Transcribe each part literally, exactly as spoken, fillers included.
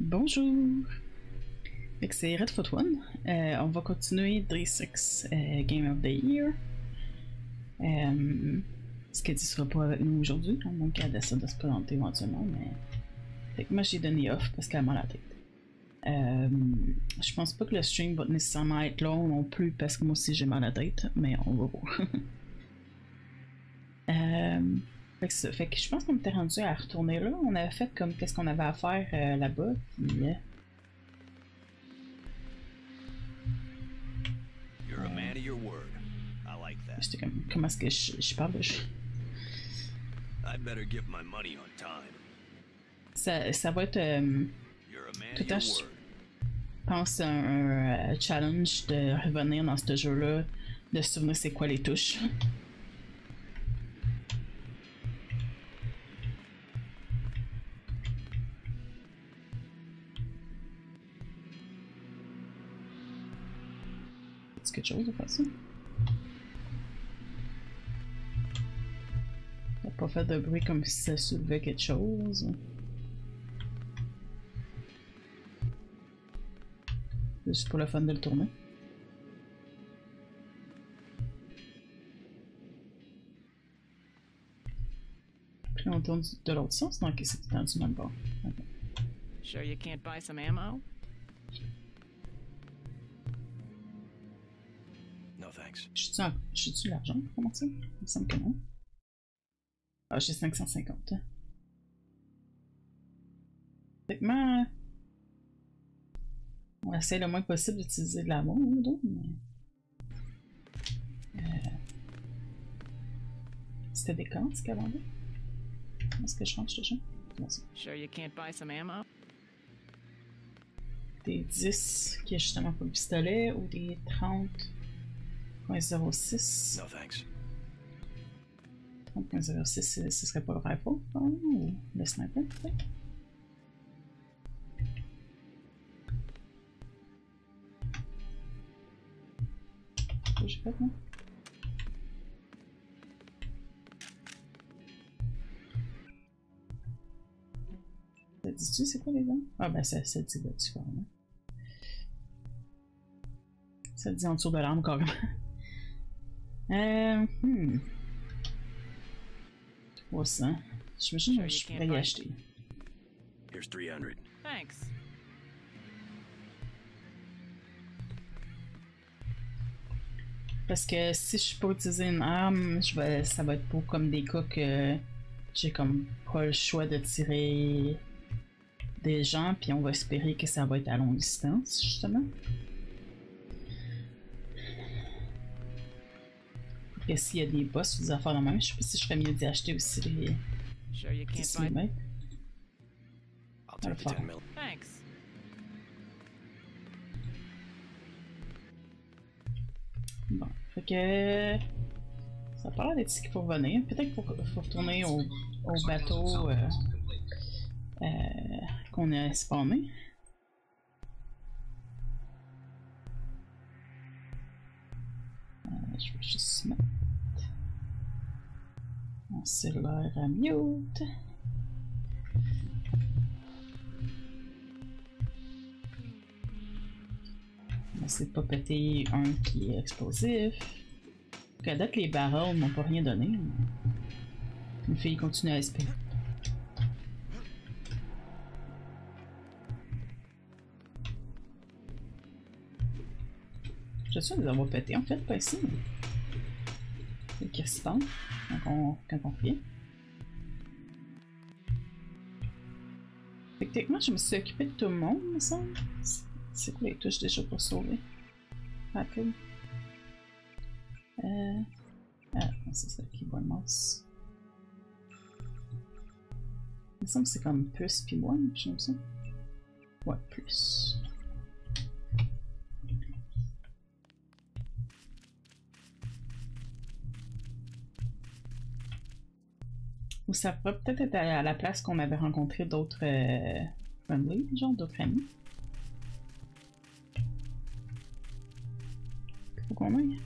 Bonjour! C'est Redfruit one. Euh, on va continuer Deus Ex euh, Game of the Year. Euh, Skadi ne sera pas avec nous aujourd'hui, hein, donc elle décide de se présenter éventuellement, mais. Fait que moi j'ai donné off parce qu'elle m'a la tête. Euh, je pense pas que le stream va nécessairement être long non plus parce que moi aussi j'ai mal à la tête, mais on va voir. euh, fait que ça, fait que je pense qu'on était rendu à retourner là. On avait fait comme qu'est-ce qu'on avait à faire euh, là-bas. Yeah. Like j'étais comme comment est-ce que je, je parle de je... ça, ça va être euh, tout à je pense un, un, un challenge de revenir dans ce jeu-là, de se souvenir c'est quoi les touches. Est-ce que tu veux faire ça? Ça n'a pas fait de bruit comme si ça soulevait quelque chose. Juste pour le fun de le tourner. Puis on tourne de l'autre sens, donc c'est tendu dans le bord. Okay. Sure you can't buy some ammo? No thanks. J'ai-tu l'argent pour commencer? Il me semble que non. Ah, j'ai cinq cent cinquante. Techniquement. On essaie le moins possible d'utiliser de l'amour, mais... Euh... C'était des camps, ce qu'elle vendait? Est-ce que je change déjà? Sure you can't buy some ammo? Des dix qui est justement pour le pistolet ou des trente point zéro six? No thanks. trente point zéro six, ce serait pas le rifle, non? Ou le sniper, peut-être? J'ai fait, non? Ça dit-tu c'est quoi les dents? Ah ben ça, ça dit là-dessus carrément. Ça dit en dessous de l'arme carrément. euh, hmm. trois cents. Je me suis dit que je pourrais y acheter. Here's trois cents. Thanks. Parce que si je peux utiliser une arme, je vais, ça va être pour comme des cas que j'ai comme pas le choix de tirer des gens, puis on va espérer que ça va être à longue distance, justement. Parce que s'il y a des boss ou des affaires de même, je sais pas si je ferais mieux d'y acheter aussi les dix millimètres. Bon, fait que ça parle d'être ici qu'il faut revenir. Peut-être qu'il faut, faut retourner au, au bateau euh, euh, qu'on a spawné. Euh, je vais juste mettre mon cellulaire à mute. C'est pas pété un qui est explosif. Donc à date, les barrels m'ont pas rien donné. Une fille continue à espérer. Je suis sûr de les avoir pété en fait, pas ici. C'est qu'ils respawnent quand on revient. Techniquement, je me suis occupée de tout le monde, il me semble. C'est quoi les touches déjà pour sauver? Rapide. Euh. Ah, c'est ça qui boit le mouse. Il me semble que c'est comme plus puis moins, j'aime ça. Ouais, plus. Ou ça pourrait peut-être être à la place qu'on avait rencontré d'autres euh, familles, genre d'autres amis. Faut qu'on aille.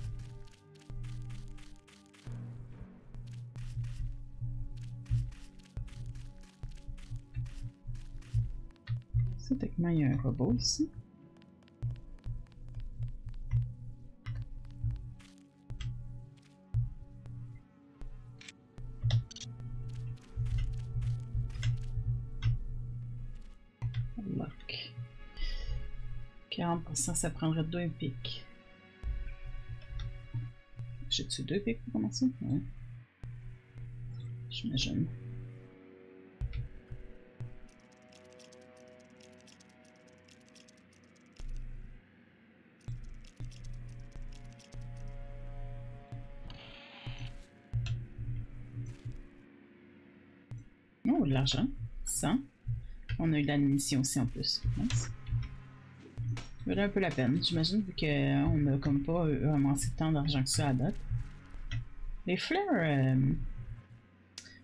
ça, techniquement, il y a un robot ici. Lock. quarante pour cent, ça prendrait deux pics. J'ai-tu deux pics pour commencer? Ouais. J'imagine. Oh, de l'argent. cent. On a eu de l'admission aussi en plus. Nice. Ça valait un peu la peine. J'imagine vu qu'on n'a comme pas ramassé tant d'argent que ça à date. Les flares... Euh...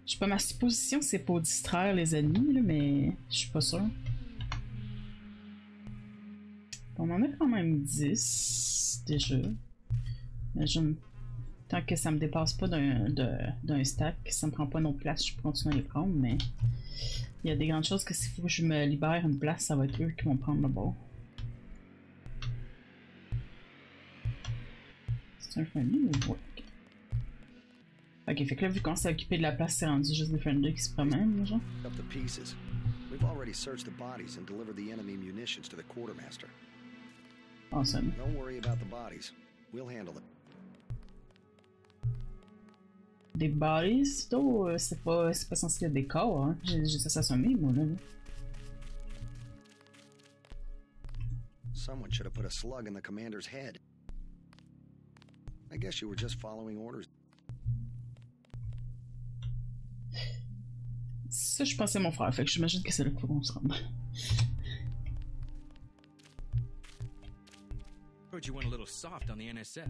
Je sais pas, ma supposition c'est pour distraire les ennemis, là, mais je suis pas sûre. On en a quand même dix déjà. Imagine, tant que ça me dépasse pas d'un stack, ça me prend pas notre place, je peux continuer à les prendre, mais il y a des grandes choses que s'il faut que je me libère une place, ça va être eux qui vont prendre le bord. C'est un famille ou ouais? Ok, fait que là, vu qu'on s'est occupé de la place, c'est rendu juste des friendly qui se promènent, genre. Up the pieces. We've already searched the bodies and delivered the enemy munitions to the quartermaster. Awesome. Don't worry about the bodies. We'll handle them. Des bodies, plutôt, c'est pas, c'est pas censé être des corps, hein. J'ai juste assommé, moi, là. Someone should have put a slug in the commander's head. I guess you were just following orders. Ça, je pensais mon frère, fait que j'imagine que c'est là qu'il faut qu'on se rende. Heard you went a little soft on the N S F.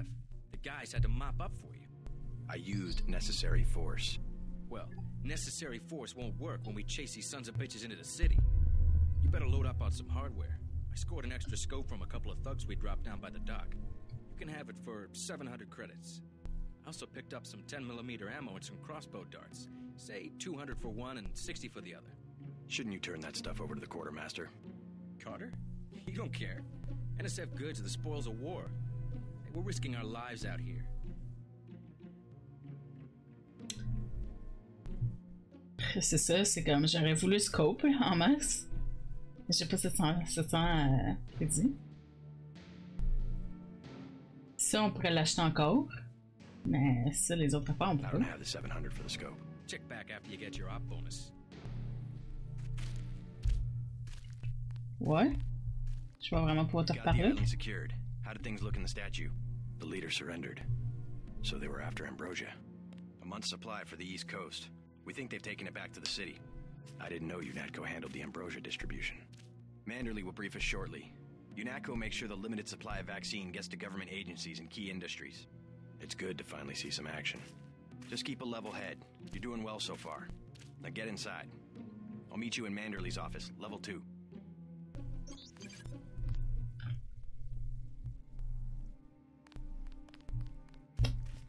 The guys had to mop up for you. I used necessary force. Well, necessary force won't work when we chase these sons of bitches into the city. You better load up on some hardware. I scored an extra scope from a couple of thugs we dropped down by the dock. You can have it for seven hundred credits. I also picked up some ten millimeter ammo and some crossbow darts. Say two hundred for one and sixty for the other. Shouldn't you turn that stuff over to the quartermaster? Carter? You don't care. N S F goods are the spoils of war. We're risking our lives out here. C'est ça, c'est comme j'aurais voulu scope en masse. J'ai pas sept cents crédits. Ça, on pourrait l'acheter encore. Mais ça, les autres affaires, on peut pas. Check back after you get your op bonus. Ouais. Je vais vraiment pouvoir te reparler. How did things look in the statue? The leader surrendered. So they were after Ambrosia. A month's supply for the East Coast. We think they've taken it back to the city. I didn't know UNATCO handled the Ambrosia distribution. Manderley will brief us shortly. UNATCO makes sure the limited supply of vaccine gets to government agencies and key industries. It's good to finally see some action. Just keep a level head. You're doing well so far. Now get inside. I'll meet you in Manderley's office, level two.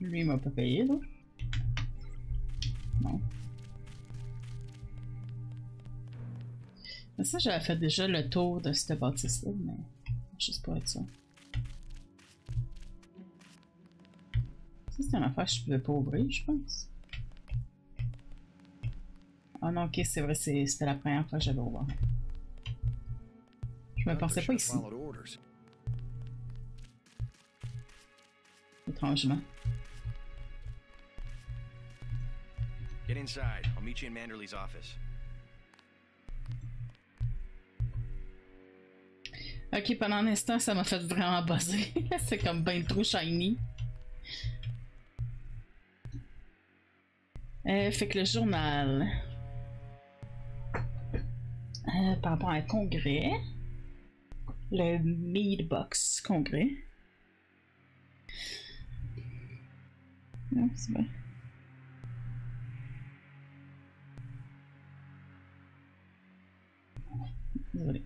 Lui, il m'a pas payé, là? Non. Mais ça, j'avais fait déjà le tour de cette bâtisse-là, mais juste pour être sûr. C'est une affaire que je pouvais pas ouvrir, je pense. Ah non, ok, c'est vrai, c'était la première fois que j'avais ouvert. Je me pensais pas ici. Étrangement. Get inside. I'll meet you in Manderley's office. Ok, pendant un instant, ça m'a fait vraiment buzzer. C'est comme ben trop shiny. Euh, fait que le journal, euh, par rapport à un congrès, le Mead Box congrès. Non, c'est bon. Désolé.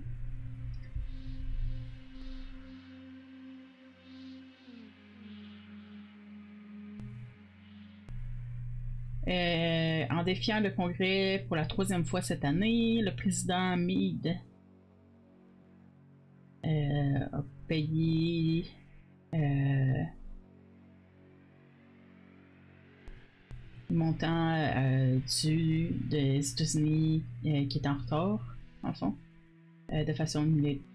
Euh, en défiant le Congrès pour la troisième fois cette année, le président Meade euh, au pays euh, montant euh, du des États-Unis euh, qui est en retard, en fond, euh, de façon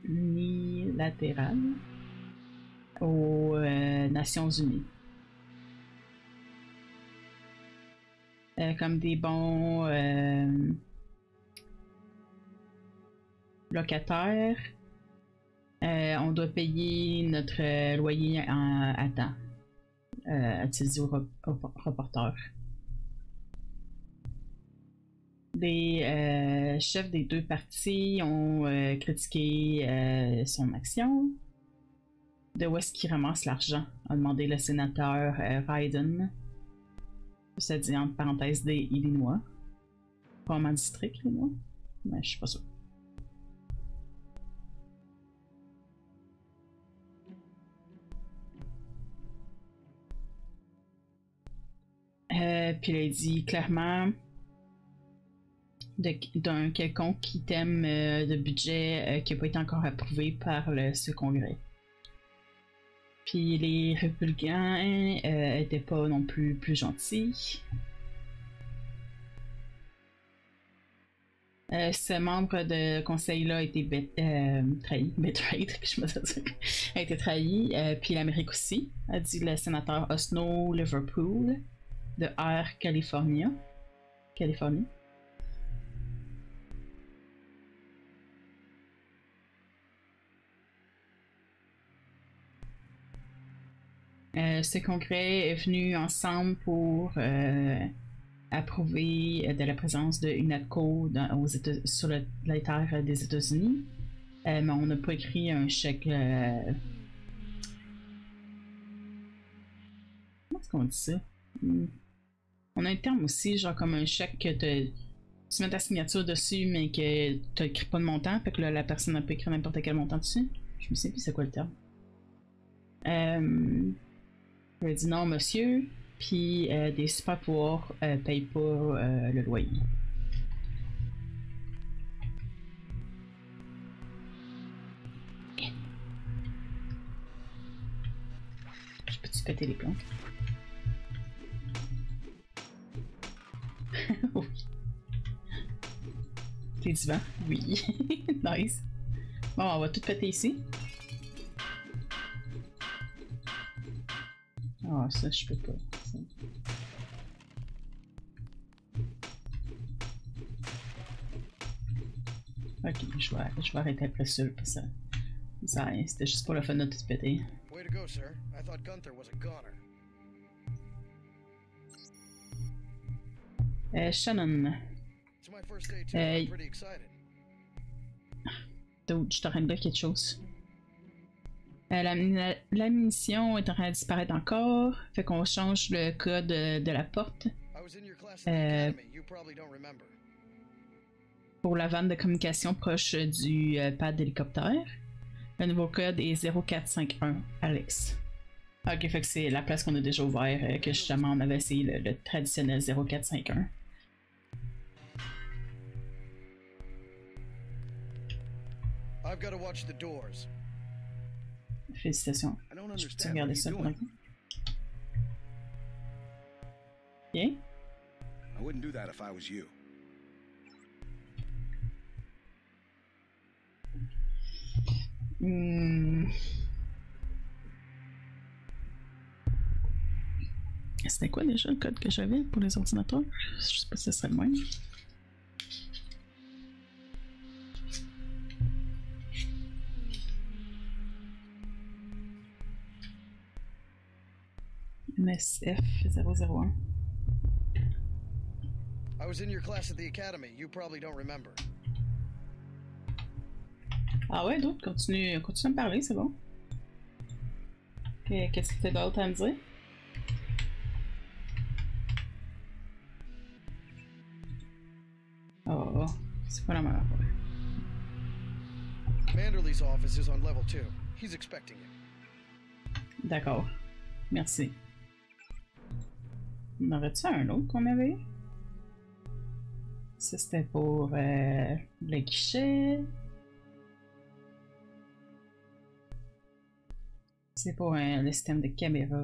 unilatérale aux euh, Nations Unies. Euh, comme des bons euh, locataires, euh, on doit payer notre loyer en, à temps, euh, a-t-il dit au, rep au reporter. Des euh, chefs des deux partis ont euh, critiqué euh, son action. De où est-ce qu'il ramasse l'argent, a demandé le sénateur euh, Raiden, ça dit entre parenthèses des Illinois. Pas vraiment district, Illinois, mais je suis pas sûre. Euh, puis il a dit clairement d'un quelconque item euh, de budget euh, qui n'a pas été encore approuvé par le, ce congrès. Puis les républicains n'étaient euh, pas non plus plus gentils. Euh, ce membre de conseil-là a été euh, trahi, betrayed, je me souviens, a été trahi, euh, puis l'Amérique aussi, a dit le sénateur Osnow Liverpool de Air California, Californie. Euh, ce congrès est venu ensemble pour euh, approuver de la présence de UNATCO dans, aux États, sur le, la terre des États-Unis, euh, mais on n'a pas écrit un chèque. Euh... Comment est-ce qu'on dit ça? Hmm. On a un terme aussi, genre comme un chèque que te, tu mets ta signature dessus, mais que tu n'écris pas de montant, fait que là, la personne a pu écrire n'importe quel montant dessus. Je me sais plus c'est quoi le terme. Euh... Il a dit non, monsieur, puis euh, des super pouvoirs euh, payent pas euh, le loyer. Je peux-tu péter les plantes? Oui. T'es divin? Oui. Nice. Bon, on va tout péter ici. Ah, oh, ça, je peux pas. Ça. Ok, je vais, je vais arrêter après ça, parce que ça, c'était juste pour le fun de tout péter. Way to go, sir. I thought Gunther was a goner. Euh, Shannon. Euh... D'autres, je suis en train de dire quelque chose. Euh, la, la, la munition est en train de disparaître encore, fait qu'on change le code de, de la porte euh, pour la vanne de communication proche du euh, pad d'hélicoptère. Le nouveau code est zéro quatre cinq un, Alex. Ok, fait que c'est la place qu'on a déjà ouverte, euh, que justement on avait essayé le, le traditionnel zéro quatre cinq un. I've got to watch the doors. Félicitations. Je peux-tu regarder ça pour un coup? Ok. Hmm. C'était quoi déjà le code que j'avais pour les ordinateurs? Je sais pas si ce serait le moyen. N S F zéro zéro un. I was in your class at the Academy. You probably don't remember. Ah ouais, d'autres continue, continue à me parler, c'est bon. Okay, qu'est-ce que t'as d'autre à me dire? Oh, c'est pas la même affaire. Manderley's office is on level two. He's expecting you. D'accord. Merci. On aurait-tu un autre qu'on avait eu? Ça c'était pour euh, le guichet. C'est pour euh, le système de caméra.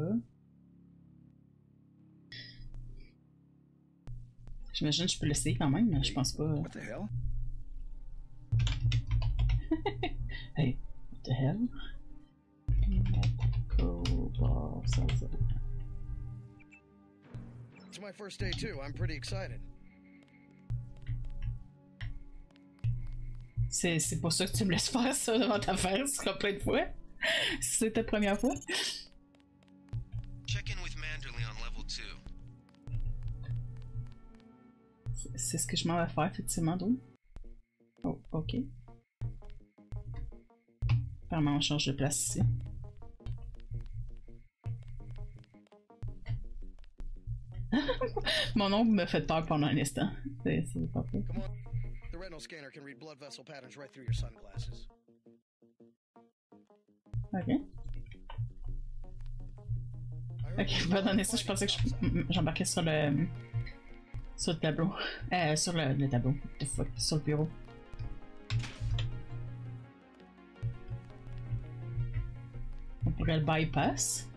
J'imagine que je peux l'essayer quand même, mais je pense pas. What the hell? Hey, what the hell? It's my first day too. I'm pretty excited. C'est pour ça que tu me laisses faire ça devant ta face, ce sera plein de fois. Si c'est ta première fois. Check in with Manderley on level two. C'est ce que je m'en vais faire, effectivement, donc. Oh, ok. Apparemment, on change de place ici. Mon ombre me fait peur pendant un instant. C'est pas cool. The retinal scanner can read blood vessel patterns right through your sunglasses. Ok. Ok, pardonnez ça, je pensais que j'embarquais sur le... sur le tableau. Euh, sur le, le tableau. What the fuck? Sur le bureau. On pourrait le bypass.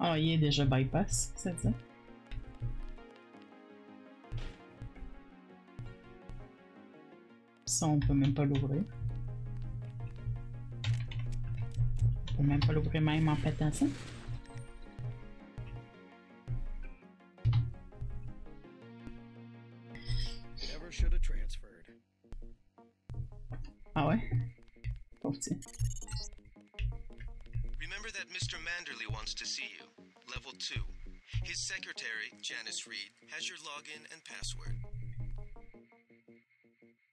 Ah, oh, il est déjà bypass, c'est ça? Ça, on peut même pas l'ouvrir. On peut même pas l'ouvrir même en pétant ça. Ah ouais? Pauvre petit. Remember that Mister Manderley wants to see you. Level two. His secretary, Janice Reed, has your login and password.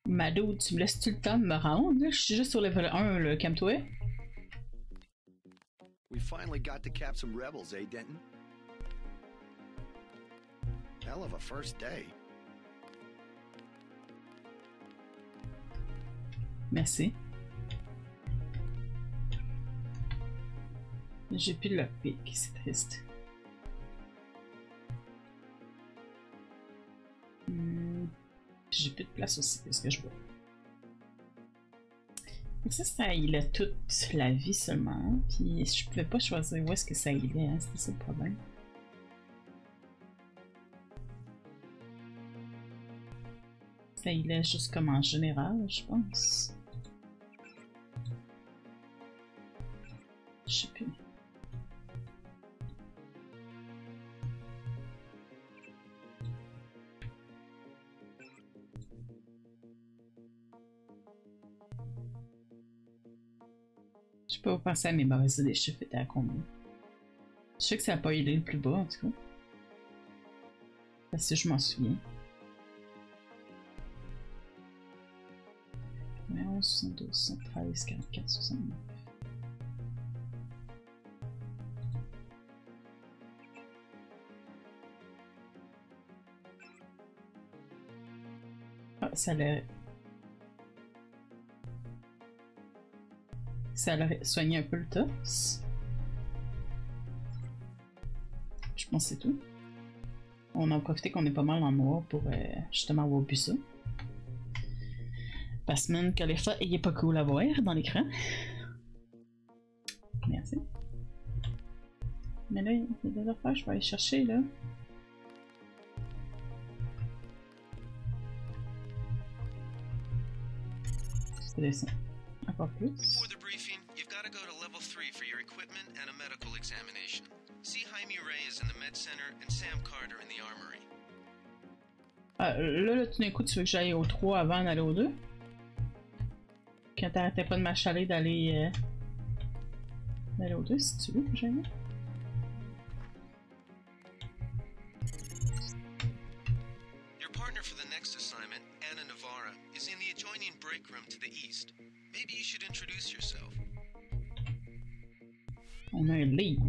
Mado, tu me laisses tout le temps de me rendre? Je suis juste sur level one, là, calme-toi. We finally got to cap some rebels, eh, Denton? Hell of a first day. Merci. J'ai plus de lockpick, c'est triste. Hmm. J'ai plus de place aussi, c'est ce que je vois. Donc ça, ça il a toute la vie seulement. Puis je pouvais pas choisir où est-ce que ça il est, hein? C'était ça le problème. Ça il est juste comme en général, je pense. Je sais plus. Je peux penser à mes barres des chiffres étaient à combien. Je sais que ça n'a pas aidé le plus bas en tout cas. Parce que je m'en souviens. soixante-douze, soixante-treize, quarante-quatre, soixante-neuf. Ah, ça l'a... Ça allait soigner un peu le torse. Je pense que c'est tout. On a profité qu'on est pas mal en noir pour euh, justement avoir bu ça. Basman Khalifa, il est pas cool à voir dans l'écran. Merci. Mais là, il y a des affaires, je vais aller chercher là. Je laisse encore plus. Ah, là, là, tout d'un coup, tu veux que j'aille au trois avant d'aller au deux? Quand t'arrêtais pas de m'achaler d'aller euh, d'aller au deux, si tu veux que j'aille. Your partner for the next assignment, Anna Navara, is in the adjoining break room to the east. Maybe you should introduce yourself. On a un livre.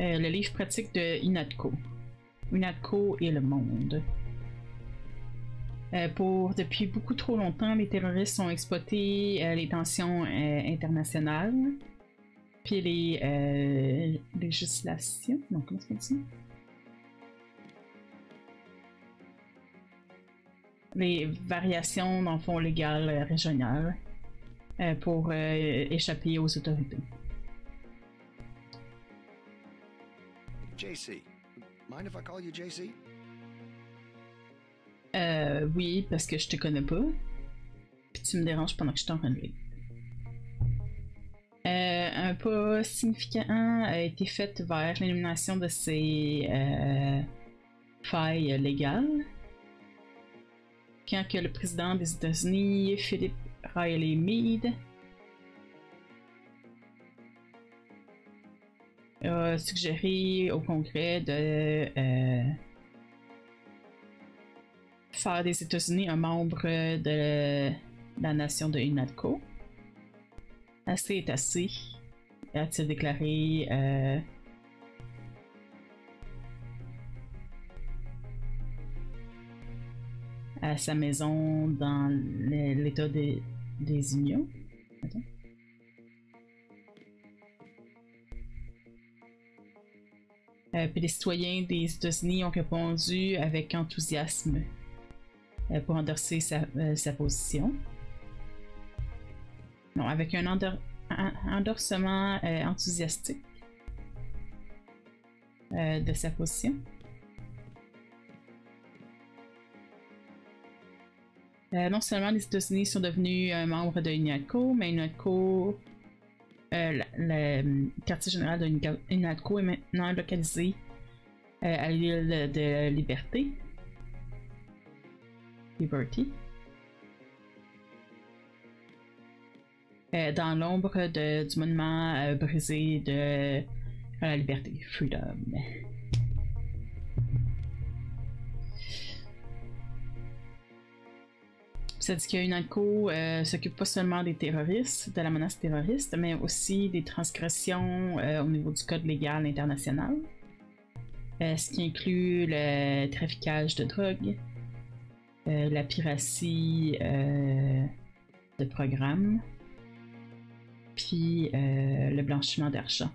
Euh, le livre pratique de UNATCO. UNATCO et le monde. Euh, pour, depuis beaucoup trop longtemps, les terroristes ont exploité euh, les tensions euh, internationales, puis les euh, législations. Non, comment ça dit? Les variations, dans le fond, légales euh, régionales. euh, pour euh, échapper aux autorités. J C. Mind if I call you J C? Euh, oui, parce que je te connais pas. Puis tu me déranges pendant que je suis en runway. Euh, un pas significant a été fait vers l'élimination de ces euh, failles légales. Quand que le président des États-Unis, Philip Riley Meade, a suggéré au Congrès de euh, faire des États-Unis un membre de la nation de UNATCO. Assez est assez, a-t-il déclaré euh, à sa maison dans l'état des, des Unions. Attends. Euh, puis les citoyens des États-Unis ont répondu avec enthousiasme euh, pour endosser sa, euh, sa position. Non, avec un, endor un endorsement euh, enthousiastique euh, de sa position. Euh, non seulement les États-Unis sont devenus euh, membres de UNATCO, mais UNATCO, euh, le quartier général de UNATCO est maintenant localisé euh, à l'île de Liberté. Liberty. Euh, dans l'ombre du monument euh, brisé de la liberté, Freedom. Ça dit que UNATCO euh, s'occupe pas seulement des terroristes, de la menace terroriste, mais aussi des transgressions euh, au niveau du code légal international, euh, ce qui inclut le traficage de drogue, euh, la piratie euh, de programmes, puis euh, le blanchiment d'argent.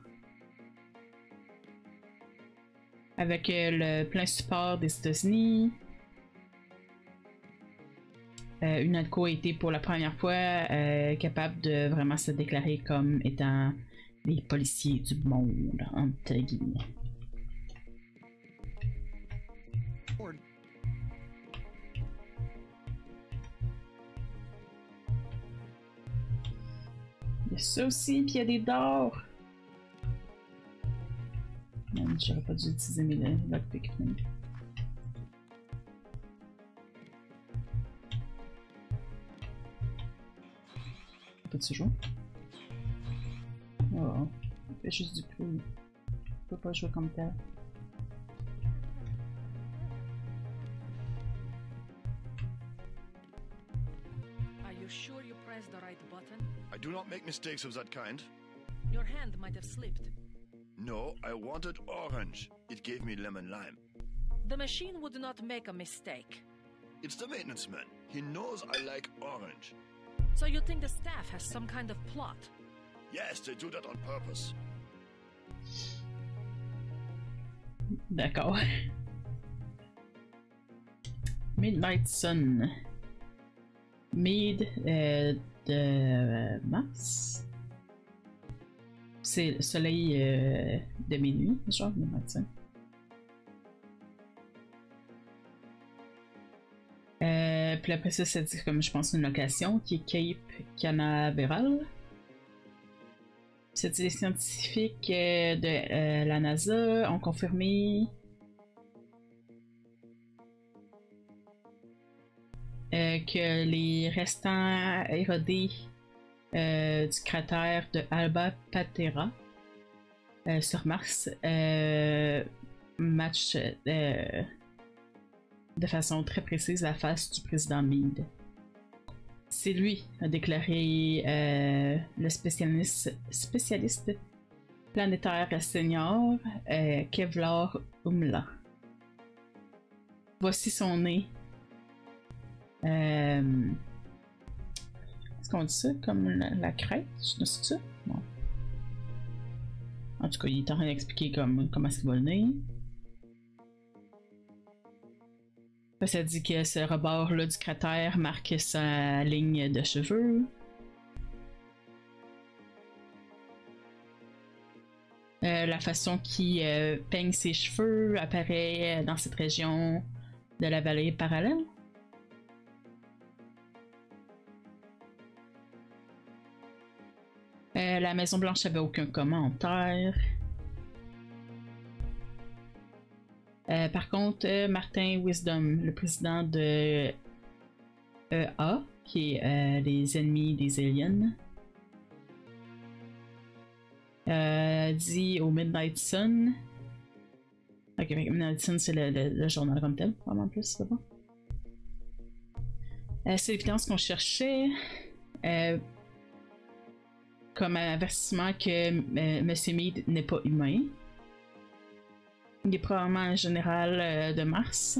Avec euh, le plein support des États-Unis, euh, UNATCO a été pour la première fois euh, capable de vraiment se déclarer comme étant les policiers du monde, entre guillemets. Il y a ça aussi, puis il y a des dards. J'aurais pas dû utiliser mes lockpicks. Peux-tu jouer? Oh, il fait juste du bruit. Je peux pas jouer comme tel. Do not make mistakes of that kind. Your hand might have slipped. No, I wanted orange. It gave me lemon lime. The machine would not make a mistake. It's the maintenance man. He knows I like orange. So you think the staff has some kind of plot? Yes, they do that on purpose. D'accord. Midnight Sun. Mead. Uh, de Mars. C'est le soleil euh, de minuit, genre le matin. Euh, puis après ça, c'est comme je pense une location qui est Cape Canaveral. C'est des scientifiques euh, de euh, la NASA ont confirmé Euh, que les restants érodés euh, du cratère de Alba Patera euh, sur Mars euh, matchent euh, de façon très précise la face du président Meade. C'est lui, a déclaré euh, le spécialiste, spécialiste planétaire senior euh, Kevlar Umla. Voici son nez. Euh, Est-ce qu'on dit ça comme la, la crête? C'est ça? Non. En tout cas, il est en train d'expliquer comme, comment c'est va le nez. Ça dit que ce rebord-là du cratère marque sa ligne de cheveux. euh, la façon qu'il euh, peigne ses cheveux apparaît dans cette région de la vallée parallèle. Euh, la Maison-Blanche n'avait aucun commentaire. Euh, par contre, euh, Martin Wisdom, le président de E A, qui est euh, les ennemis des aliens, euh, dit au Midnight Sun. Ok, Midnight Sun, c'est le, le, le journal comme tel, vraiment plus, c'est bon. Euh, c'est l'évidence qu'on cherchait. Euh, comme un avertissement que euh, M. Mead n'est pas humain. Il est probablement un général euh, de Mars.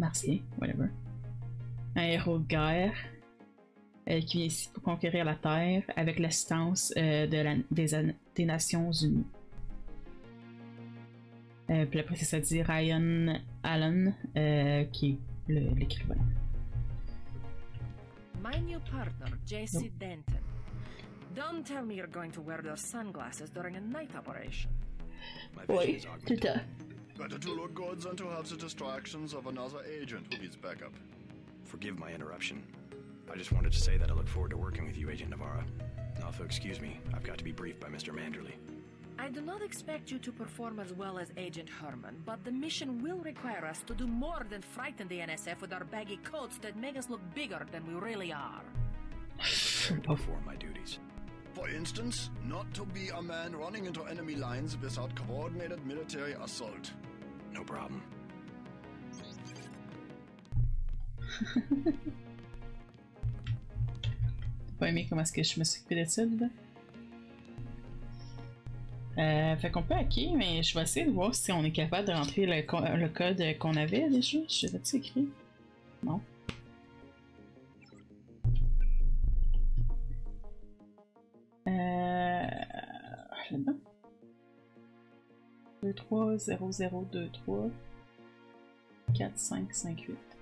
Martien, whatever. Un héros de guerre euh, qui vient ici pour conquérir la Terre avec l'assistance euh, de la, des, des Nations Unies. Euh, puis après, ça dit Ryan Allen, euh, qui est l'écrivain. My new partner, J C. Denton. Don't tell me you're going to wear those sunglasses during a night operation. Oui, tout à fait. Better to look good than to have the distractions of another agent who needs backup. Forgive my interruption. I just wanted to say that I look forward to working with you, Agent Navara. Now, if you'll excuse me, I've got to be briefed by Mister Manderley. I do not expect you to perform as well as Agent Herman, but the mission will require us to do more than frighten the N S F with our baggy coats that make us look bigger than we really are. I perform my duties. For instance, not to be a man running into enemy lines without coordinated military assault. No problem. T'as pas aimé comment est-ce que je me suis occupée de ça, là? Euh, fait qu'on peut hacker, mais je vais essayer de voir si on est capable de rentrer le, co le code qu'on avait déjà. Je l'ai-tu écrit? Non. deux trois zéro zéro deux trois quatre cinq cinq huit.